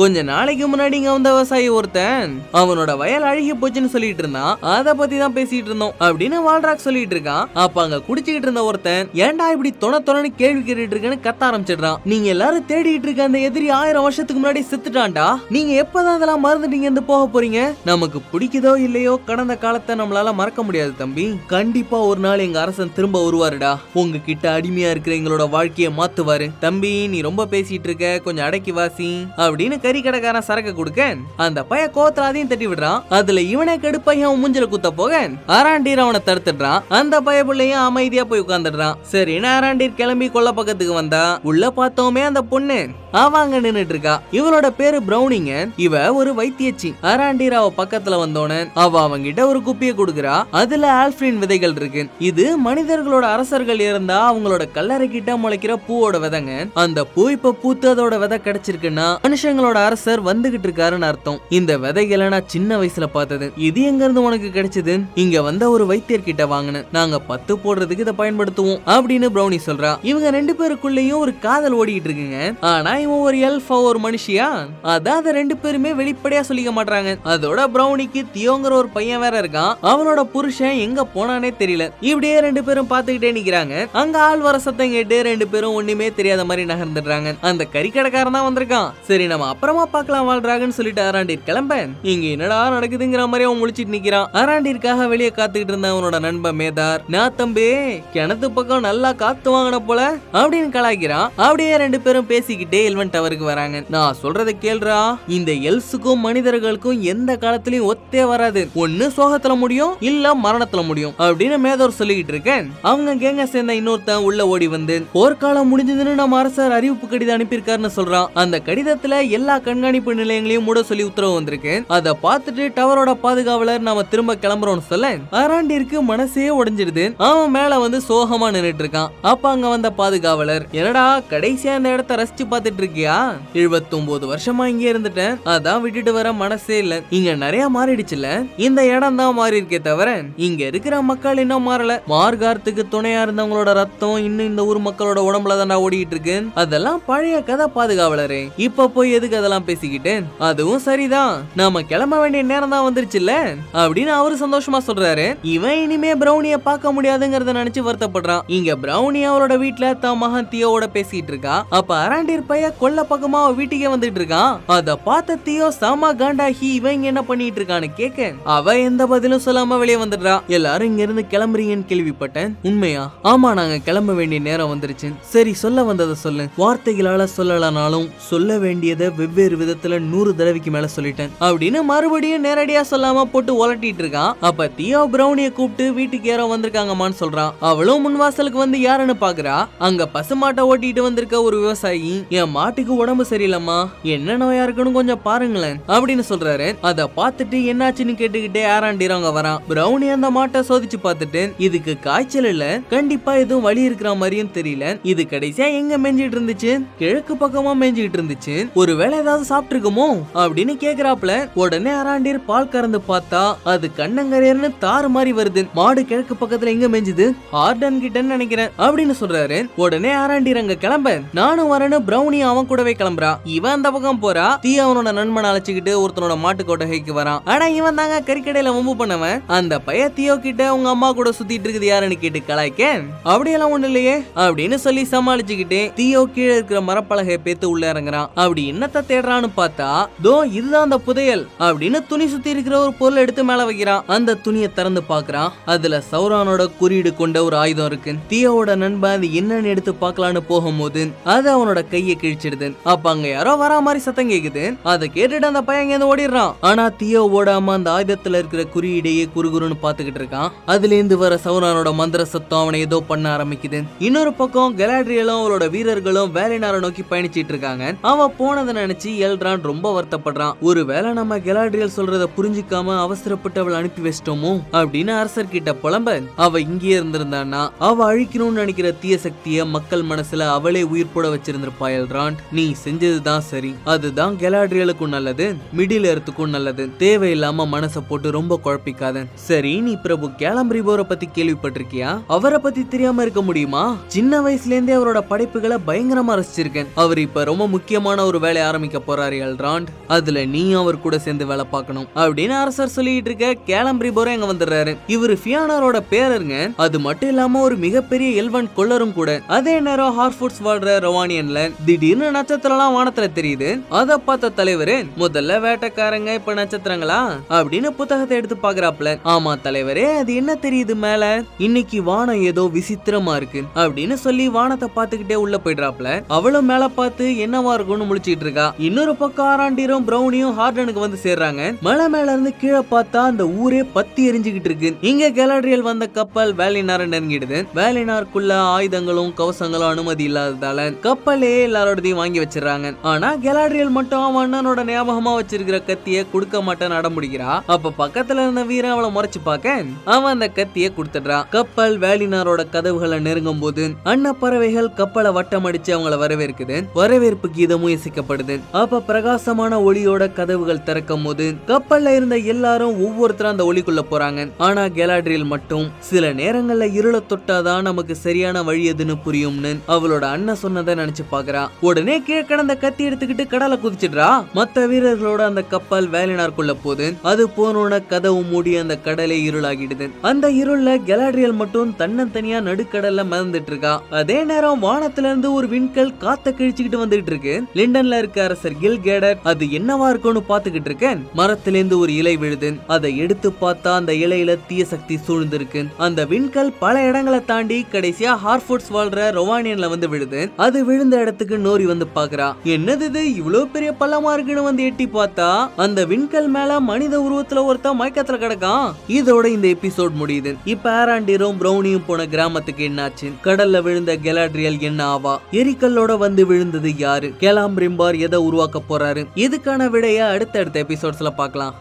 கொஞ்ச நாளைக்கு முன்னாடி இங்க வந்த விவசாயி ஒருத்தன் அவனோட வயல் அழுகி போச்சுன்னு சொல்லிட்டு இருந்தான், அதை பத்தி தான் பேசிட்டு இருந்தோம் அப்படின்னு வால்ராக் சொல்லிட்டு இருக்கான். அப்ப அங்க குடிச்சுக்கிட்டு இருந்த ஒருத்தன் ஏன்டா இப்படி தொண தொணன்னு கேள்வி கேட்டுட்டு இருக்கேன்னு கத்த ஆரம்பிச்சிடுறான். நீங்க எல்லாரும் தேடிட்டு இருக்க அந்த எதிரி 1000 வருஷத்துக்கு முன்னாடி செத்துட்டான்டா. நீங்க எப்பதான் அதெல்லாம் மறந்துட்டீங்க இருந்து போக போறீங்க? நமக்கு பிடிக்குதோ இல்லையோ கடந்த காலத்தை நம்மளால மறக்க முடியாது தம்பி. கண்டிப்பா ஒரு நாள் எங்க அரசன் திரும்ப வருவாருடா. உங்ககிட்ட அடிமையா இருக்கிற எங்களோட வாழ்க்கையை மாத்துவாரு தம்பி. நீ ரொம்ப பேசிட்டு இருக்க, கொஞ்சம் அடக்கி வாசி அப்படின்னு கறி கடைக்காரன் சரக்கு கொடுக்க அந்த பையன் கோவத்துல அதையும் தட்டி விடுறான். அதுல இவனை கடுப்பைய அவன் மூஞ்சில குத்த போக அராண்டீர் அவனை தடுத்துடுறான். அந்த பைய பிள்ளையும் அமைதியா போய் உட்கார்ந்துடுறான். சரின்னு அராண்டீர் கிளம்பி கொல்ல பக்கத்துக்கு வந்தா உள்ள பார்த்தோமே அந்த பொண்ணு அவங்க நின்னுட்டு இருக்கா. இவளோட பேரு பிரௌனிங்க. இவ ஒரு வைத்தியச்சி. அராண்டீராவ பக்கத்துல வந்தோன்னு அவ அவங்கிட்ட ஒரு குப்பியை கொடுக்குறா. அதுல ஆல்ஃபிரின் விதைகள் இருக்கு. இது மனிதர்களோட அரசர்கள் இருந்தா அவங்களோட கல்லறை கிட்ட முளைக்கிற பூவோட விதைங்க. அந்த பூ இப்ப பூத்து அதோட விதை கிடைச்சிருக்குன்னா மனுஷங்களோட அரசர் வந்துகிட்டு இருக்காருன்னு அர்த்தம். இந்த விதைகளை நான் சின்ன வயசுல பார்த்தது. இது எங்க இருந்து உனக்கு கிடைச்சது? இங்க வந்த ஒரு வைத்தியர் கிட்ட வாங்கினேன். நாங்க 10 போடுறதுக்கு இதை பயன்படுத்துவோம் அப்படின்னு பிரௌனி சொல்றா. இவங்க 2 பேருக்குள்ளேயும் ஒரு காதல் ஓடிட்டு இருக்குங்க. ஆனா இவன் ஒரு எல்ஃபா ஒரு மனுஷியா அதாவது 2 பேருமே வெளிப்படையா சொல்லிக்க மாட்டாங்க. அதோட பிரௌனிக்கு தியோங்கிற ஒரு பையன் வேற இருக்கான். அவனோட புருஷன் எங்க போனானே தெரியல. இப்படியே 2 பேரும் பாத்துக்கிட்டே நிக்கிறாங்க. அங்க ஆள் வர சத்தம் கேட்டு 2 பேரும் ஒண்ணுமே தெரியாத மாதிரி நகர்ந்துடுறாங்க. அந்த கறிக்கடைக்காரன் தான் வந்திருக்கான். சரி நம்ம அப்புறமா பாக்கலாம் வாழ்றாங்கன்னு சொல்லிட்டு அராண்டீர் கிளம்ப இங்க என்னடா நடக்குதுங்கிற மாதிரி அவன் முழிச்சிட்டு நிக்கிறான். அராண்டீருக்காக வெளியே காத்துக்கிட்டு இருந்த அவனோட நண்பன் மேதார், நான் தம்பி கிணத்து பக்கம் நல்லா காத்து வாங்கின போல அப்படின்னு கலாய்க்கிறான். அப்படியே 2 பேரும் பேசிக்கிட்டே எல்வன் டவருக்கு வராங்க. நான் சொல்றதை கேள்றா, இந்த எல்ஸுக்கும் மனிதர்களுக்கும் எந்த காலத்திலயும் ஒத்தே வராது. ஒண்ணு சோகத்துல முடியும் இல்ல மரணத்துல முடியும் அப்படின்னு மேதோர் சொல்லிக்கிட்டு இருக்கேன். அவங்க கேங்க சேர்ந்த இன்னொருத்தன் உள்ள ஓடி வந்து போர்க்காலம் முடிஞ்சதுன்னு நம்ம அரசர் அறிவிப்பு கடிதம் அனுப்பியிருக்காருன்னு சொல்றான். அந்த கடிதத்துல எல்லா கண்காணிப்பு நிலையங்களையும் மூட சொல்லி உத்தரவு வந்திருக்கு. அதை பார்த்துட்டு டவரோட பாதுகாவலர் நாம திரும்ப கிளம்புறோம்னு சொல்ல அராண்டீருக்கு மனசே உடைஞ்சிடுது. அவன் மேல வந்து சோகமா நின்றுட்டு இருக்கான். அப்ப அங்க வந்த பாதுகாவலர், என்னடா கடைசியா அந்த இடத்த ரசிச்சு பாத்துட்டு இருக்கியா? 79 வருஷமா இங்க இருந்துட்டேன், அதான் விட்டுட்டு வர மனசே இல்ல. இங்க நிறைய மாறிடுச்சுல, இந்த இடம் தான் மாறி இருக்கே தவிர இங்க இருக்கிற மக்கள் இன்னும் மாறல. மார்கார்த்துக்கு துணையா இருந்தவங்களோட ரத்தம் இன்னும் இந்த ஊர் மக்களோட உடம்புல தான் ஓடிட்டு இருக்கு. அதெல்லாம் பழைய கதை பாதுகாவலரே, இப்ப போய் எதுக்கு அதெல்லாம் பேசிக்கிட்டு? அதுவும் சரிதான், நாம கிளம்ப வேண்டிய நேரம் தான் வந்துருச்சுல அப்படின்னு அவரு சந்தோஷமா சொல்றாரு. இவன் இனிமே பிரௌனிய பார்க்க முடியாதுங்கறத நினைச்சு வருத்தப்படுறான். இங்க பிரௌனி அவரோட வீட்டுல தான் மகன் தியோட பேசிட்டு இருக்கா. அப்ப அராண்டீர் பைய கொல்ல பக்கமா வீட்டுக்கே வந்துட்டு இருக்கான். அத பார்த்த தியோ சாமா காண்டாகி இவங்க என்ன பண்ணிட்டு இருக்கான்னு கேக்க அவ எந்த பதிலும் சொல்லாம வெளியே வந்துடுறா. எல்லாரும் இங்க இருந்து கிளம்புறீங்கன்னு கேள்விப்பட்டேன், உண்மையா? ஆமா, நாங்க கிளம்ப வேண்டிய நேரம் வந்துருச்சு. சரி, சொல்ல வந்ததை சொல்லு. வார்த்தைகளால சொல்லலனாலும் சொல்ல வேண்டியதை வெவ்வேறு விதத்துல 100 தடவைக்கு மேல சொல்லிட்டேன் அப்படின்னு மறுபடியும் நேரடியா சொல்லாம போட்டு உலட்டிட்டு இருக்கான். அப்ப தியோ பிரௌனிய கூப்பிட்டு வீட்டுக்கு யாரோ வந்திருக்காங்கம்மான்னு சொல்றான். அவளும் முன்வாசலுக்கு வந்து யாருன்னு பாக்குறா. அங்க பசுமாட்டை ஓட்டிட்டு வந்திருக்க ஒரு விவசாயி, என் மாட்டுக்கு உடம்பு சரியில்லை அம்மா என்ன நோயா இருக்குன்னு கொஞ்சம் பாருங்களேன் அப்படின்னு சொல்றாரு. அத பார்த்துட்டு என்னாச்சுன்னு கேட்டுக்கிட்டே ஆராண்டிரவங்க வரான். பிரவுனி அந்த மாட்டை சோதிச்சு பார்த்துட்டு இதுக்கு காய்ச்சல் இல்ல, கண்டிப்பா எதுவும் வலி இருக்கிற மாதிரியும் தெரியல, இது கடைசியா எங்க மேஞ்சிட்டு இருந்துச்சு, கிழக்கு பக்கமா மேஞ்சிட்டு இருந்துச்சு, ஒருவேளை ஏதாவது சாப்பிட்டு இருக்குமோ அப்படின்னு கேக்குறாப்ல. உடனே ஆராண்டீர் பால் கறந்து பார்த்தா அது கண்ணங்கரேன்னு தாறு மாதிரி வருது. மாடு கிழக்கு பக்கத்துல எங்க மேஞ்சுது, ஹார்டன் கிட்டன்னு நினைக்கிறேன் அப்படின்னு சொல்றாரு. உடனே ஆராண்டீர் அங்க கிளம்ப நானும் வரேன்னு பிரவுனி அவன் கூடவே கிளம்புறா. இவன் அந்த பக்கம் போறா. தீ அவனோட நண்பனை அழைச்சிக்கிட்டு ஒருத்தனோட மாட்டுக்கோட்டைக்கு வரான். ஆனா இவன் தாங்க கறிக்கடையில வம்பு பண்ணவன். அந்த பைய தீயோ கிட்ட உங்க அம்மா கூட சுத்திட்டு இருக்குது யாருன்னு கேட்டு கலாய்க்க, அப்படியெல்லாம் ஒண்ணு இல்லையே அப்படின்னு சொல்லி சமாளிச்சுக்கிட்டு தீயோ கீழே இருக்கிற மரப்பலகை பேத்து உள்ள இறங்குறான். அப்படி என்னத்த தேடுறான்னு பார்த்தா தோ இதுதான் அந்த புதையல் அப்படின்னு துணி சுத்தி இருக்கிற ஒரு பொருள் எடுத்து மேல வைக்கிறான். அந்த துணியை திறந்து பாக்குறான். அதுல சௌரானோட குறியீடு கொண்ட ஒரு ஆயுதம் இருக்கு. தீயோட நண்பன் அது என்னன்னு எடுத்து பார்க்கலான்னு போகும்போது அது அவனோட கையை கிழிச்சிடுது. அப்ப அங்க யாரோ வரா மாதிரி சத்தம் கேக்குது. அதை கேட்டுட்டு அந்த பையன் இங்க ஓடிடுறான். ஆனா தியோ ஓடாம அந்த ஆயுதத்துல இருக்கிற குறியீடையே குறுகுறுன்னு பாத்துக்கிட்டு இருக்கான். அதுல இருந்து வர சௌரானோட மந்திர சத்தம் அவனை ஏதோ பண்ண ஆரம்பிக்குது. இன்னொரு பக்கம் கலாட்ரியலும் அவரோட வீரர்களும் வேலைநாரை நோக்கி பயணிச்சிட்டு இருக்காங்க. அவன் போனதை நினைச்சு எல்ட்ரான் ரொம்ப வருத்தப்படுறான். ஒருவேளை நம்ம கலாட்ரியல் சொல்றத புரிஞ்சுக்காம அவசரப்பட்டு அவளை அனுப்பி வச்சிட்டோமோ அப்படின்னு அரசர் கிட்ட புலம்ப, அவ இங்கே இருந்திருந்தான்னா அவ அழிக்கணும்னு நினைக்கிற தீய சக்திய மக்கள் மனசுல அவளே உயிர் போட வச்சிருந்திருப்பா. எல்ட்ரான் நீ செஞ்சதுதான் சரி, அதுதான் கலாட்ரியலுக்கும் நல்லது, மிடில் எர்த்துக்கும் நல்லது, தேவையில்லாம மனசை போட்டு ரொம்ப குழப்பிக்காத. சரி, நீ பிரபு கேலம்பிரிபோரை பத்தி கேள்விப்பட்டிருக்கியா? அவரை பத்தி தெரியாம இருக்க முடியுமா? சின்ன வயசுல இருந்தே அவரோட படைப்புகளை பயங்கரமா ரசிச்சிருக்கேன். அவர் இப்ப ரொம்ப முக்கியமான ஒரு வேலை ஆரம்பிக்க போறாரு எல்ட்ரான், அதுல நீ அவர் கூட சேர்ந்து வேலை பார்க்கணும் அப்படின்னு அரசர் சொல்லிட்டு இருக்க கேலம்பிரிபோரை எங்க வந்துடுறாரு. இவரு ஃபியானாரோட பேரருங்க. அது மட்டும் இல்லாம ஒரு மிகப்பெரிய எல்வன் கொள்ளரும் கூட. அதே நேரம் ஹார்ஃபுட்ஸ் வாழ்ற ரொவானியன்ல திடீர்னு நட்சத்திரம் வானத்துல தெரியுது. அத பார்த்த தலைவர் முதல்ல வேட்டக்காரங்க இப்ப நட்சத்திரங்களா அப்படின்னு புத்தகத்தை எடுத்து பாக்குறாப்ல. ஆமா தலைவரே, அது என்ன தெரியுது மேல? இன்னைக்கு வானம் ஏதோ விசித்திரமா இருக்கு அப்படின்னு சொல்லி வானத்தை பாத்துக்கிட்டே உள்ள போயிடுறாப்ல. அவளும் மேல பார்த்து என்னவா இருக்கும்னு முழிச்சிட்டு இருக்கா. இன்னொரு பக்கம் ஆராண்டீரும் பிரவுனியும் ஹார்டனுக்கு வந்து சேர்றாங்க. மலை மேல இருந்து கீழே பார்த்தா அந்த ஊரே பத்தி எரிஞ்சுகிட்டு இருக்கு. இங்க கலாட்ரியல் வந்த கப்பல் வேலினார நெருங்கிடுது. வேலினாருக்குள்ள ஆயுதங்களும் கவசங்களும் அனுமதி இல்லாததால கப்பலே எல்லாரோடையும் வாங்கி வச்சிடறாங்க. ஆனா கலாட்ரியல் மட்டும் அவன் அண்ணனோட ஞாபகமா வச்சிருக்கிற கத்திய கொடுக்க மாட்டேன்னு அடம்பிடிக்கிறா. அப்ப பக்கத்துல இருந்த வீரன் அவளை முறைச்சு பார்க்க அவன் அந்த கத்திய கொடுத்துடுறான். கப்பல் வேலினாரோட கதவுகளை நெருங்கும் போது அன்ன பறவைகள் கப்பலை வட்டம் அடிச்சு அவங்களை வரவேற்குது. வரவேற்பு கீதமும் இசைக்கப்படுது. அப்ப பிரகாசமான ஒளியோட கதவுகள் திறக்கும் போது கப்பல்ல இருந்த எல்லாரும் ஒவ்வொருத்தரும் அந்த ஒளிக்குள்ள போறாங்க. ஆனா கலாட்ரியல் மட்டும் சில நேரங்கள்ல இருள தொட்டாதான் நமக்கு சரியான வழி எதுன்னு புரியும்னு அவளோட அண்ணன் சொன்னதை நினைச்சு பாக்குறா. உடனே கீழே கடந்த கத்தி எடுத்துக்கிட்டு கடலை குதிச்சிடுறா. மத்த வீரர்களோட அந்த கப்பல் வேலினார்க்குள்ள போது அது போனோட கதவு மூடி அந்த கடலை இருளாகிடுது. அந்த இருள்ல கலாட்ரியல் மட்டும் தன்னந்தனியா நடுக்கடல்ல மிதந்துட்டு இருக்கா. அதே நேரம் வானத்துல இருந்து ஒரு விண்கல் காத்த கிழிச்சுக்கிட்டு வந்துகிட்டு இருக்கு. லிண்டன்ல இருக்க அரசர் கில் கேடர் அது என்னவா இருக்கும்னு பாத்துக்கிட்டு இருக்கேன். மரத்திலிருந்து ஒரு இலை விழுது. அதை எடுத்து பார்த்தா அந்த இலையில தீய சக்தி சூழ்ந்திருக்கு. அந்த விண்கல் பல இடங்களை தாண்டி கடைசியா ஹார்ஃபுட்ஸ் வாழ்ற ரொவானியன்ல வந்து விழுது. அது விழுந்த இடத்துக்கு நோரி வந்து பாக்குறா. என்னது இது இவ்வளவு பெரிய பள்ளமா இருக்குன்னு வந்து எட்டி பார்த்தா அந்த விண்கல் மேல மனித உருவத்துல ஒருத்த மயக்கத்துல கிடக்கான். இதோட இந்த எபிசோட் முடியுது. இப்ப ஆராண்டீரும் பிரவுனியும் போன கிராமத்துக்கு என்னாச்சு? கடல்ல விழுந்த கலாட்ரியல் என்ன ஆவா? எரிக்கல்லோட வந்து விழுந்தது யாரு? கேலம்பிரிம்பார் எதை உருவாக்க போறாரு? இதுக்கான விடைய அடுத்தடுத்த எபிசோட்ஸ்ல பார்க்கலாம்.